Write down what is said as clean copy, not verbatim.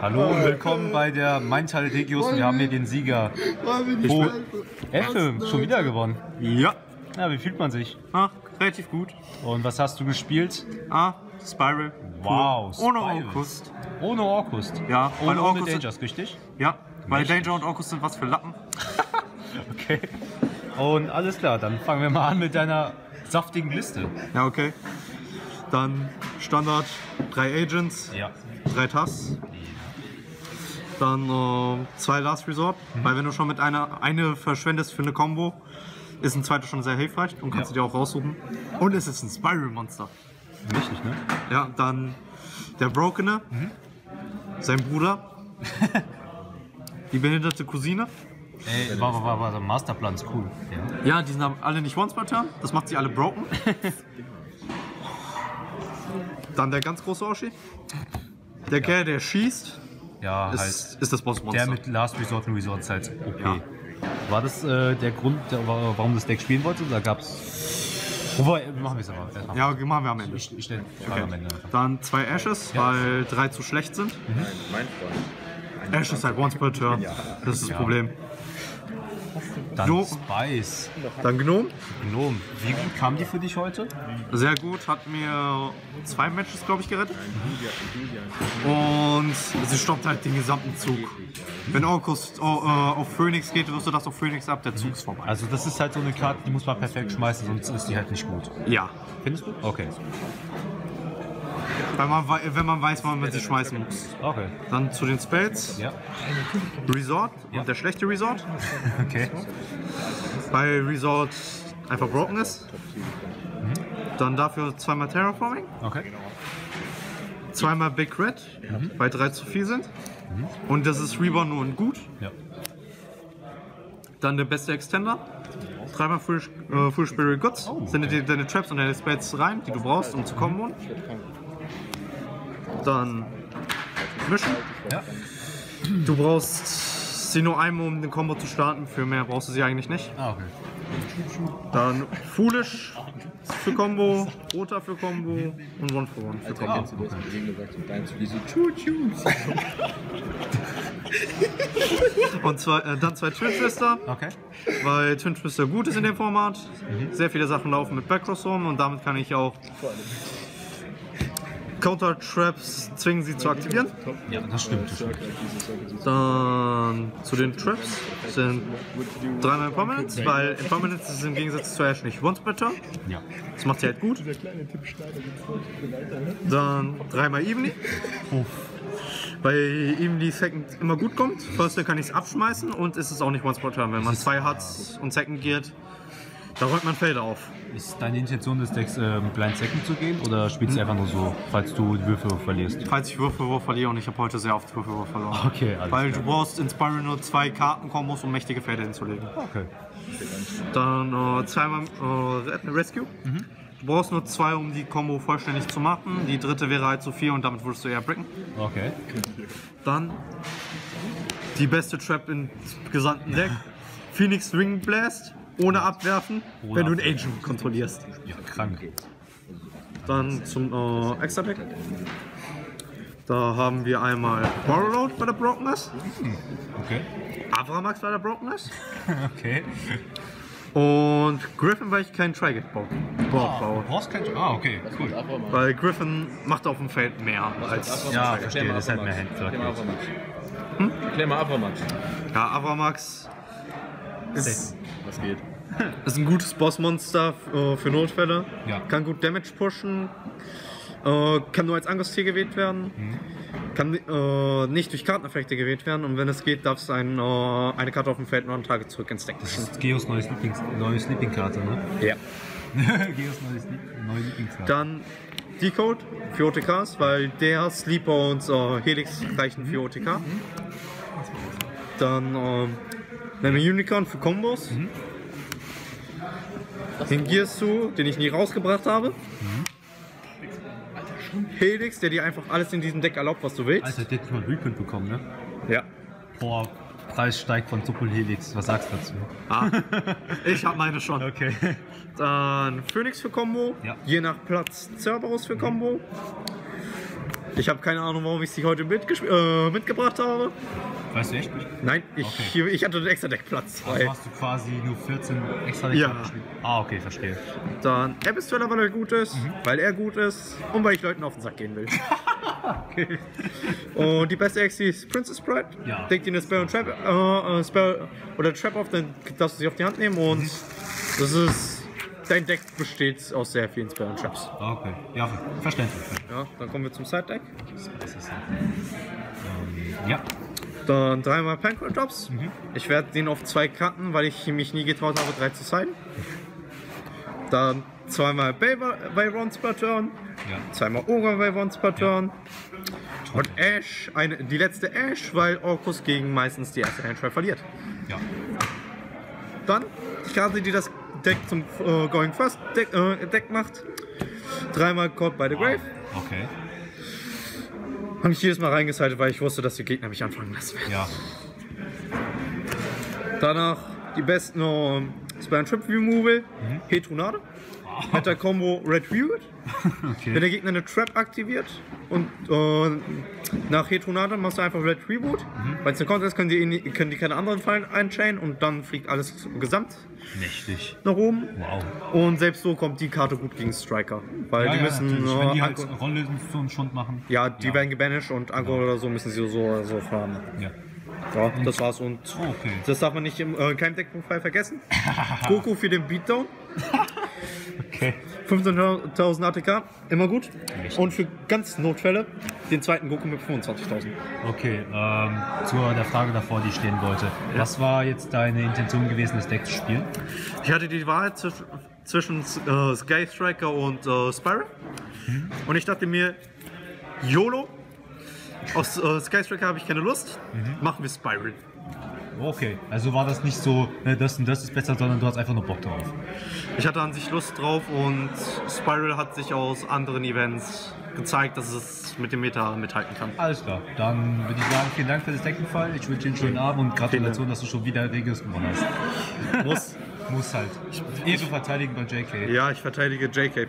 Hallo und willkommen bei der Maintal Regios und wir haben hier den Sieger. Oh, Effe, schon wieder gewonnen. Ja. Na, wie fühlt man sich? Ach, relativ gut. Und was hast du gespielt? Ah, Spiral. Wow, Spiral. Ohne Orcust. Ohne Orcust? Ja. Ohne Dangers, richtig? Ja, weil Danger und Orcust sind was für Lappen. Okay. Und alles klar, dann fangen wir mal an mit deiner saftigen Liste. Ja, okay. Dann Standard 3 Agents. Ja. 3 Tasks, dann 2 Last Resort, weil wenn du schon mit eine verschwendest für eine Combo, ist ein zweiter schon sehr hilfreich und kannst du dir auch raussuchen. Und es ist ein Spiral-Monster. Richtig, ne? Ja, dann der Brokener, sein Bruder, die behinderte Cousine. Ey, war Masterplan ist cool. Ja, die sind alle nicht Once-Pattern, das macht sie alle broken. Dann der ganz große Oshi. Der Kerl, der schießt, ist das Boss-Monster. Der mit Last Resort und Resort halt OP. Ja. War das der Grund, warum das Deck spielen wollte? Da gab es. Wobei, machen wir es aber. Ja, machen wir am Ende. Ich stelle die Frage am Ende. Dann 2 Ashes, weil 3 zu schlecht sind. Mhm. Ashes halt once per turn. Das ist das Problem. Dann Spice. Dann Gnome. Gnome. Wie gut kam die für dich heute? Sehr gut, hat mir 2 Matches, glaube ich, gerettet. Und sie stoppt halt den gesamten Zug. Wenn Orcust auf Phoenix geht, wirst du das auf Phoenix ab, der Zug ist vorbei. Also das ist halt so eine Karte, die muss man perfekt schmeißen, sonst ist die halt nicht gut. Ja. Findest du? Okay. Wenn man weiß, wann man sie schmeißen muss. Okay. Dann zu den Spades. Ja. Resort. Ja. Und der schlechte Resort. Okay. Weil Resort einfach broken ist. Mhm. Dann dafür 2-mal Terraforming. Okay. 2-mal Big Red, weil 3 zu viel sind. Mhm. Und das ist Reborn nur und gut. Ja. Dann der beste Extender. 3-mal Full Spirit Goods. Oh, okay. Sende dir deine Traps und deine Spades rein, die du brauchst, um zu kommen. Dann mischen. Ja. Du brauchst sie nur einmal, um den Combo zu starten. Für mehr brauchst du sie eigentlich nicht. Ah, okay. Dann Foolish für Combo, Rota für Combo und One for One für Combo. Ah, okay. Und dann zwei Twin Twister, okay. Weil Twin Twister gut ist in dem Format. Sehr viele Sachen laufen mit Backcross rum und damit kann ich auch Counter-Traps zwingen sie zu aktivieren. Ja, das stimmt. Dann zu den Traps sind 3-mal Impermanence, weil Impermanence ist im Gegensatz zu Ash nicht once better. Ja. Das macht sie halt gut. Dann 3-mal Evening. Oh. Weil ihm die Second immer gut kommt. First kann ich es abschmeißen und ist es auch nicht once per turn. Wenn man 2 hat und Second geht, da rollt man Felder auf. Ist deine Intention des Decks, Blind Second zu gehen oder spielst du einfach nur so, falls du Würfelwurf verlierst? Falls ich Würfelwurf verliere und ich habe heute sehr oft Würfelwurf verloren. Okay, alles weil klar. Du brauchst in Spiral nur 2 Kartenkombos, um mächtige Felder hinzulegen. Okay. Dann 2-mal Rescue. Mhm. Du brauchst nur 2, um die Combo vollständig zu machen. Die dritte wäre halt zu viel und damit würdest du eher bricken. Okay. Dann die beste Trap im gesamten Deck. Phoenix Ring Blast. Ohne abwerfen, wenn du einen Agent kontrollierst. Ja, krank. Dann zum Extra-Deck. Da haben wir einmal Borrowed bei der Brokenness. Okay. Avramax bei der Brokenness. Okay. Und Griffin, weil ich keinen Tri-Gate baue. Du brauchst keinen Tri-Gate. Ah, okay, cool. Weil Griffin macht auf dem Feld mehr als. Ja, verstehe, das ist halt mehr Handflag. Erklär mal Avramax. Ja, Avramax ist. Was geht? Das ist ein gutes Boss-Monster für Notfälle. Ja. Kann gut Damage pushen. Kann nur als Angriffstier gewählt werden. Kann nicht durch Karteneffekte gewählt werden. Und wenn es geht, darfst du eine Karte auf dem Feld noch 9 Tage zurück ins Deck. Das ist Geos neue Sleeping-Karte, ne? Ja. Geos neue Sleeping-Karte. Dann Decode für OTKs, weil der Sleeper und Helix reichen für OTK. Dann nämlich Unicorn für Combos. Den Gears zu, den ich nie rausgebracht habe. Helix, der dir einfach alles in diesem Deck erlaubt, was du willst. Alter, der hat mal Reprint bekommen, ne? Ja. Boah, Preis steigt von Doppel Helix. Was sagst du dazu? Ah, ich hab meine schon. Okay. Dann Phoenix für Combo. Ja. Je nach Platz Cerberus für Combo. Ich habe keine Ahnung, warum ich sie heute mitgebracht habe. Weißt du echt nicht? Nein, ich hatte den extra Deckplatz 2. Also hast du quasi nur 14 extra Deck gespielt? Ah, okay, verstehe. Dann Abyss Dweller, weil er gut ist, weil er gut ist und weil ich Leuten auf den Sack gehen will. Okay. Und die beste Exe ist Princess Bride. Ja. Denkt ihr eine Spell und Trap, oder Trap auf, dann darfst du sie auf die Hand nehmen und das ist. Dein Deck besteht aus sehr vielen Spell und Traps. Okay, ja, verständlich. Ja, dann kommen wir zum Side-Deck. Ja. Dann dreimal Pancreas Drops. Ich werde den auf 2 Karten, weil ich mich nie getraut habe, 3 zu sein. Dann zweimal Bayron's Pattern. Ja. Zweimal Ogre Bayron's Pattern. Ja. Und Ash, die letzte Ash, weil Orcust gegen meistens die erste Handschrift verliert. Ja. Dann die Karte, die das Deck zum Going First Deck, Deck macht. Dreimal Caught by the Grave. Okay. Habe ich jedes Mal reingeschaltet, weil ich wusste, dass die Gegner mich anfangen lassen. Ja. Danach die besten Spell Trip Removal, Hetrunade. Mit der Combo Red Reboot. Okay. Wenn der Gegner eine Trap aktiviert und nach Hetrunade machst du einfach Red Reboot. Weil es eine Contest ist, können die keine anderen Fallen einchainen und dann fliegt alles gesamt mächtig nach oben. Wow. Und selbst so kommt die Karte gut gegen Striker. Weil ja, die müssen. Ja, wenn die halt Rolllösen zum Schund machen. Ja, die werden gebanished und Anko oder so müssen sie so fahren. Ja. Ja, das war's und das darf man nicht im kein Deckprofil vergessen. Goku für den Beatdown. 15.000 ATK, immer gut. Richtig. Und für ganz Notfälle den zweiten Goku mit 25.000. Okay, zu der Frage davor, die ich stehen wollte. Was war jetzt deine Intention gewesen, das Deck zu spielen? Ich hatte die Wahl zwischen Sky Striker und Spiral. Und ich dachte mir, YOLO, aus Sky Striker habe ich keine Lust, machen wir Spiral. Okay, also war das nicht so, das und das ist besser, sondern du hast einfach nur Bock drauf. Ich hatte an sich Lust drauf und Spiral hat sich aus anderen Events gezeigt, dass es mit dem Meta mithalten kann. Alles klar, dann würde ich sagen, vielen Dank für das Deckenfall, ich wünsche dir einen schönen Abend und Gratulation, dass du schon wieder Regios gewonnen hast. Muss halt. Ehre verteidigen bei JK. Ja, ich verteidige JK.